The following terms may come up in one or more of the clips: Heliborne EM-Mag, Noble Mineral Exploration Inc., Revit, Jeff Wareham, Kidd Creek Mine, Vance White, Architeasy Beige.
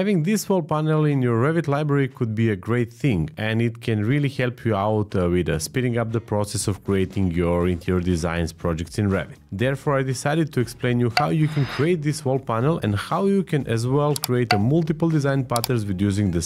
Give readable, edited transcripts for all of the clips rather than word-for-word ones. Having this wall panel in your Revit library could be a great thing, and it can really help you out with speeding up the process of creating your interior designs projects in Revit. Therefore, I decided to explain you how you can create this wall panel and how you can as well create multiple design patterns with using the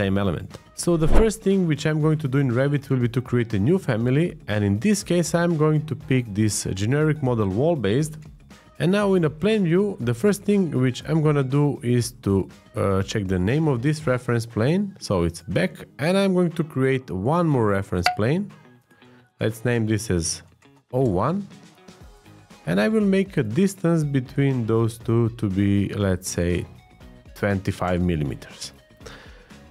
same element. So the first thing which I'm going to do in Revit will be to create a new family, and in this case I'm going to pick this generic model wall-based. And now in a plane view, the first thing which I'm gonna do is to check the name of this reference plane, so it's back, and I'm going to create one more reference plane. Let's name this as O1, and I will make a distance between those two to be, let's say, 25 millimeters.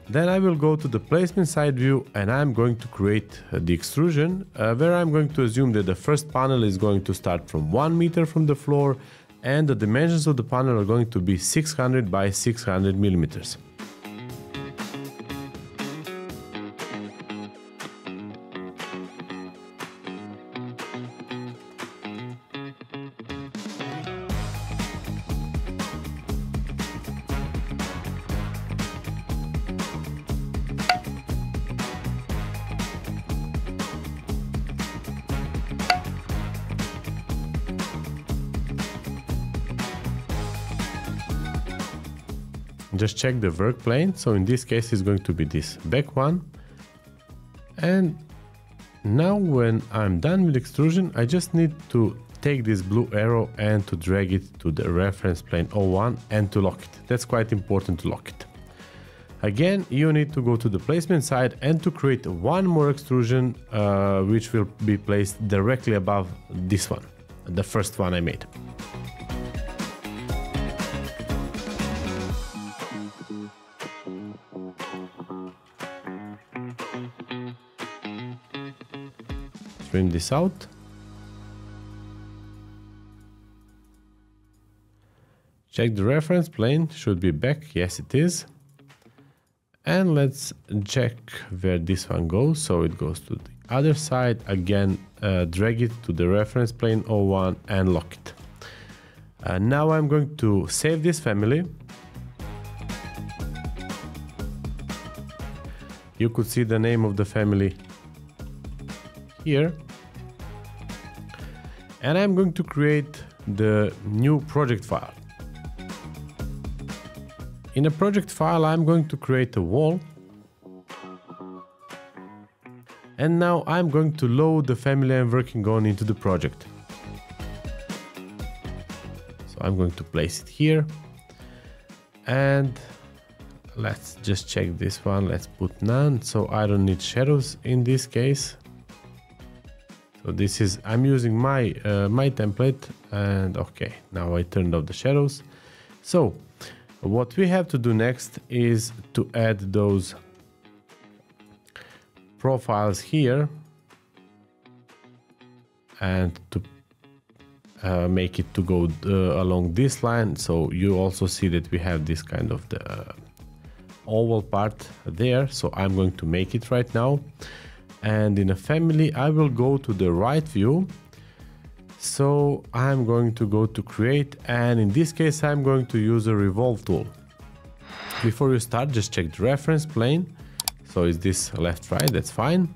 Then I will go to the placement side view, and I'm going to create the extrusion where I'm going to assume that the first panel is going to start from 1 meter from the floor, and the dimensions of the panel are going to be 600 by 600 millimeters. Just check the work plane, so in this case it's going to be this back one. And now when I'm done with extrusion, I just need to take this blue arrow and to drag it to the reference plane O1 and to lock it. That's quite important to lock it. Again, you need to go to the placement side and to create one more extrusion which will be placed directly above this one, the first one I made. Trim this out. Check the reference plane, should be back, yes it is. And let's check where this one goes, so it goes to the other side. Again, drag it to the reference plane O1 and lock it. Now I'm going to save this family. You could see the name of the family here, and I'm going to create the new project file. In a project file I'm going to create a wall, and now I'm going to load the family I'm working on into the project. So I'm going to place it here, and let's just check this one. Let's put none, so I don't need shadows in this case. So this is, I'm using my my template, and okay, now I turned off the shadows. So what we have to do next is to add those profiles here and to make it to go along this line. So you also see that we have this kind of the oval part there. So I'm going to make it right now. And in a family, I will go to the right view. So I'm going to go to create, and in this case, I'm going to use a revolve tool. Before you start, just check the reference plane. So is this left, right? That's fine.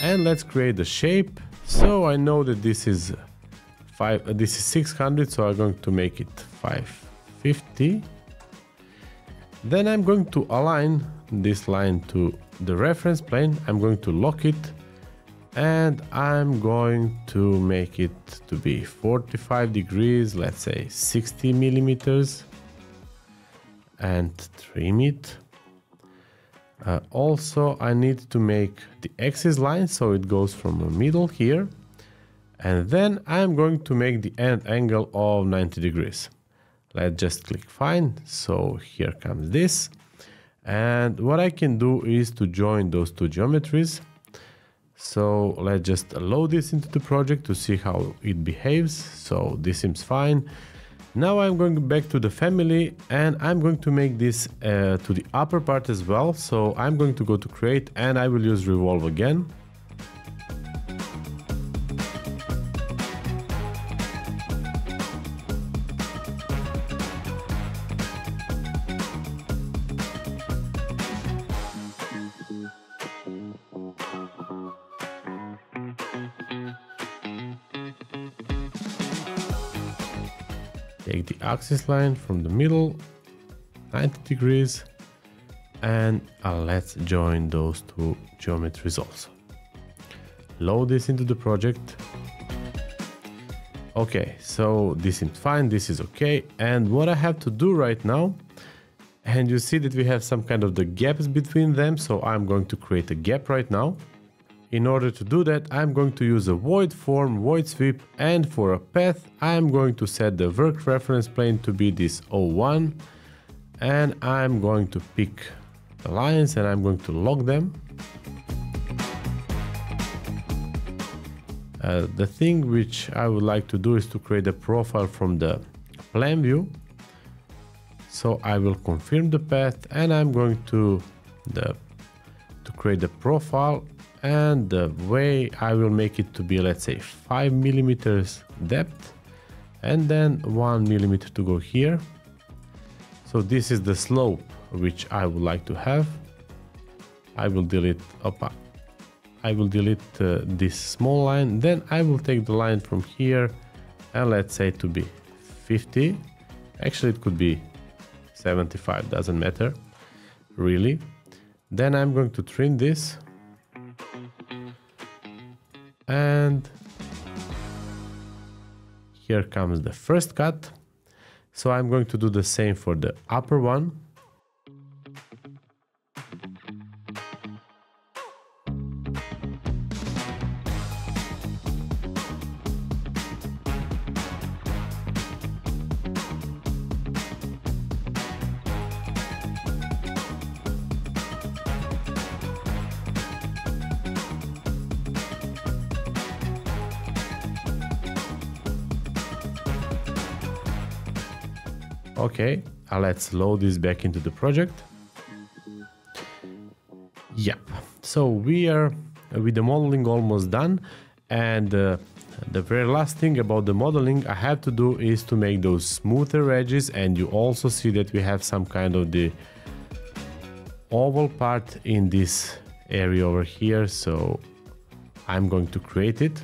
And let's create the shape. So I know that this is 600. So I'm going to make it 550. Then I'm going to align this line to the reference plane. I'm going to lock it, and I'm going to make it to be 45 degrees, let's say 60 millimeters, and trim it. Also, I need to make the axis line, so it goes from the middle here, and then I'm going to make the end angle of 90 degrees. Let's just click fine. So here comes this. And what I can do is to join those two geometries. So let's just load this into the project to see how it behaves. So this seems fine. Now I'm going back to the family, and I'm going to make this to the upper part as well. So I'm going to go to create, and I will use revolve again. Take the axis line from the middle, 90 degrees, and let's join those two geometries also. Load this into the project. Okay, so this seems fine, this is okay. And what I have to do right now, and you see that we have some kind of the gaps between them, so I'm going to create a gap right now. In order to do that, I'm going to use a void form, void sweep, and for a path, I'm going to set the work reference plane to be this 01, and I'm going to pick the lines and I'm going to lock them. The thing which I would like to do is to create a profile from the plan view. So I will confirm the path and I'm going to create the profile, and the way I will make it to be, let's say 5 millimeters depth and then 1 millimeter to go here. So this is the slope which I would like to have. I will delete this small line, then I will take the line from here and let's say to be 50. Actually, it could be 75, doesn't matter really. Then I'm going to trim this and here comes the first cut. So I'm going to do the same for the upper one. Okay, let's load this back into the project. Yep, so we are with the modeling almost done, and the very last thing about the modeling I have to do is to make those smoother edges, and you also see that we have some kind of the oval part in this area over here, so I'm going to create it.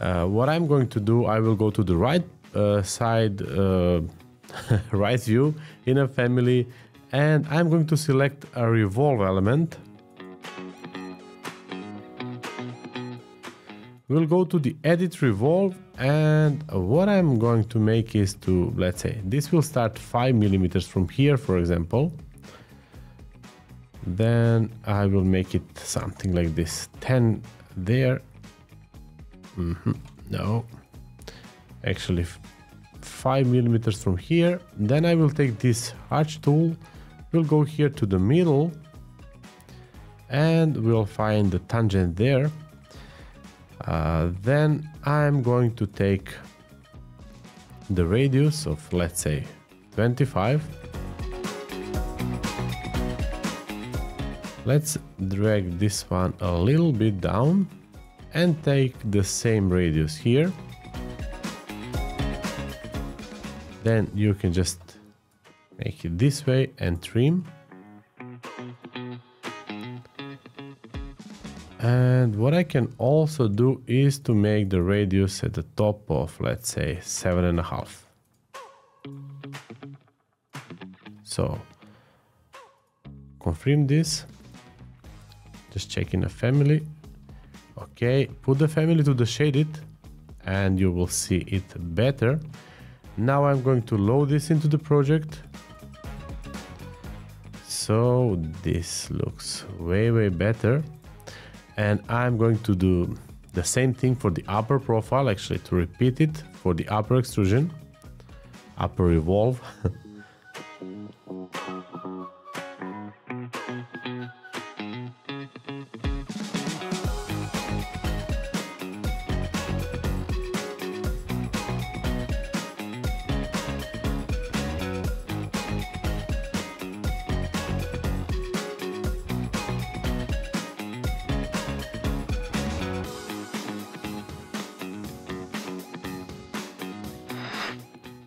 What I'm going to do, I will go to the right right view in a family, and I'm going to select a revolve element. We'll go to the edit revolve, and what I'm going to make is to, let's say this will start 5 millimeters from here, for example. Then I will make it something like this, 10 there. No, actually 5 millimeters from here. Then I will take this arch tool, we'll go here to the middle and we'll find the tangent there. Then I'm going to take the radius of, let's say, 25. Let's drag this one a little bit down and take the same radius here. Then you can just make it this way and trim. And what I can also do is to make the radius at the top of, let's say, 7.5. So confirm this, just check in the family. Okay, put the family to the shaded and you will see it better. Now I'm going to load this into the project. So this looks way, way better. And I'm going to do the same thing for the upper profile, actually to repeat it for the upper extrusion, upper revolve.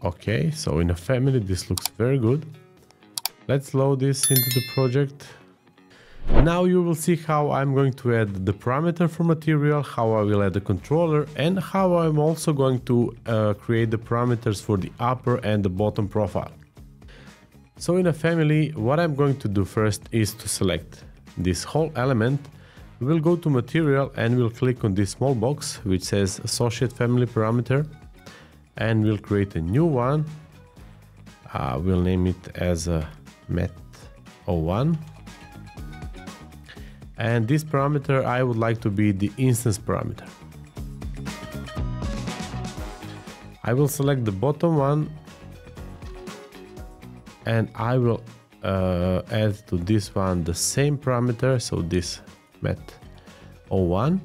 Okay, so in a family, this looks very good. Let's load this into the project. Now you will see how I'm going to add the parameter for material, how I will add the controller, and how I'm also going to create the parameters for the upper and the bottom profile. So in a family, what I'm going to do first is to select this whole element. We'll go to material and we'll click on this small box which says associate family parameter, and we'll create a new one. We'll name it as MET01. And this parameter I would like to be the instance parameter. I will select the bottom one and I will add to this one the same parameter, so this MET01,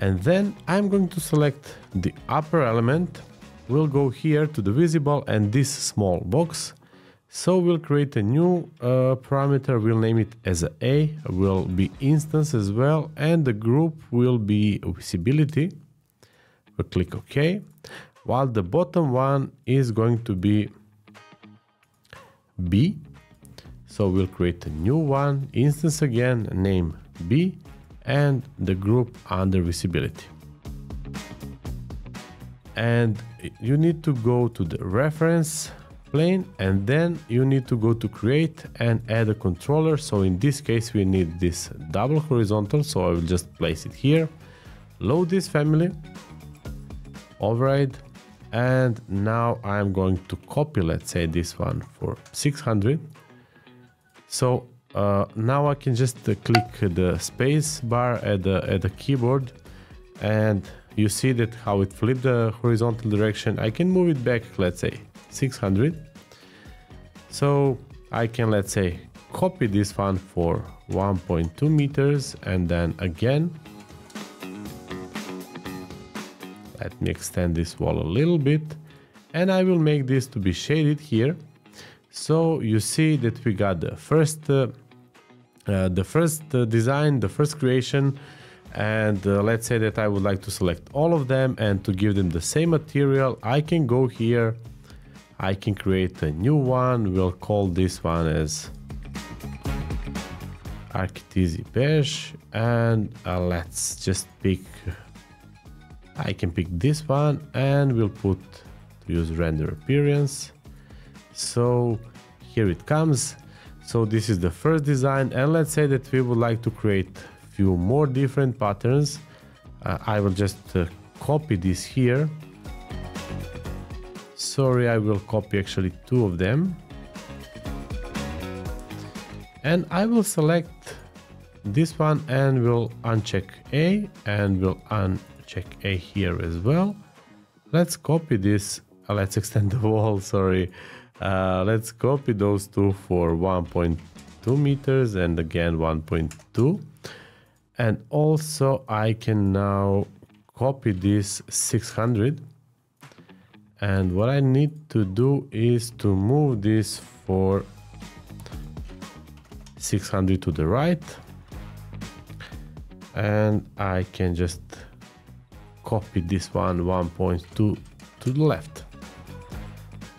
and then I'm going to select the upper element. We'll go here to the visible and this small box. So we'll create a new parameter, we'll name it as A, will be instance as well, and the group will be visibility. We'll click OK, while the bottom one is going to be B. So we'll create a new one, instance again, name B, and the group under visibility. And you need to go to the reference plane, and then you need to go to create and add a controller. So in this case we need this double horizontal, so I will just place it here, load this family, override, and now I'm going to copy, let's say, this one for 600. So now I can just click the space bar at the keyboard, and you see that how it flipped the horizontal direction. I can move it back, let's say 600. So I can, let's say, copy this one for 1.2 meters, and then again, let me extend this wall a little bit, and I will make this to be shaded here. So you see that we got the first design, the first creation, and let's say that I would like to select all of them and to give them the same material. I can go here, I can create a new one. We'll call this one as Architeasy Beige, and let's just pick, I can pick this one, and we'll put to use render appearance. So here it comes. So this is the first design, and let's say that we would like to create few more different patterns. I will just copy this here. Sorry, I will copy actually two of them, and I will select this one and we'll uncheck A, and we'll uncheck A here as well. Let's copy this, let's extend the wall, sorry. Let's copy those two for 1.2 meters and again 1.2, and also I can now copy this 600. And what I need to do is to move this for 600 to the right, and I can just copy this one 1.2 to the left,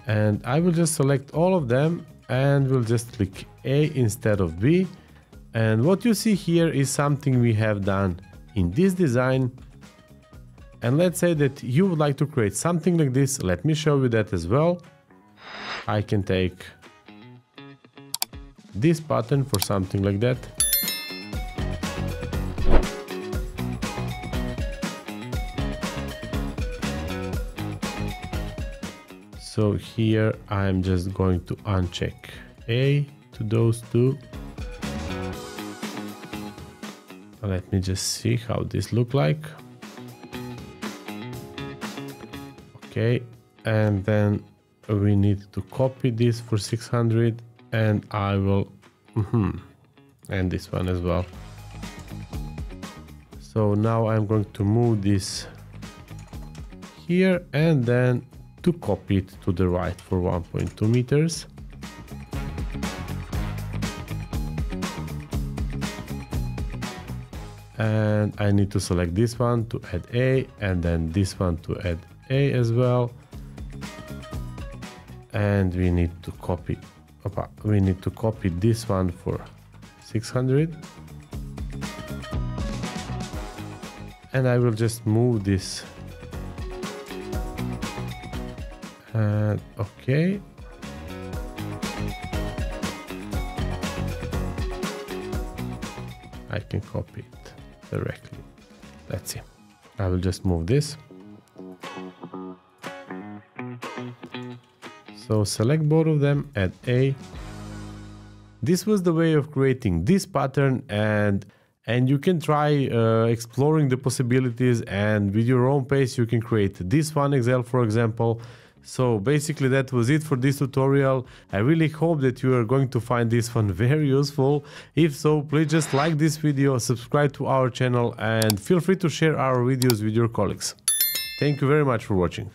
and I will just select all of them and we'll just click A instead of B. And what you see here is something we have done in this design. And let's say that you would like to create something like this. Let me show you that as well. I can take this pattern for something like that. So here I'm just going to uncheck A to those two. Let me just see how this looks like. Okay, and then we need to copy this for 600, and I will and this one as well. So now I'm going to move this here and then to copy it to the right for 1.2 meters. And I need to select this one to add A, and then this one to add A as well, and we need to copy this one for 600, and I will just move this. And okay. I can copy it directly. Let's see. I will just move this. So select both of them, add A. This was the way of creating this pattern, and you can try exploring the possibilities, and with your own pace you can create this one Excel, for example. So basically that was it for this tutorial. I really hope that you are going to find this one very useful. If so, please just like this video, subscribe to our channel, and feel free to share our videos with your colleagues. Thank you very much for watching.